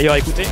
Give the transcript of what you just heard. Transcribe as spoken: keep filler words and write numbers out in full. d'ailleurs écouter.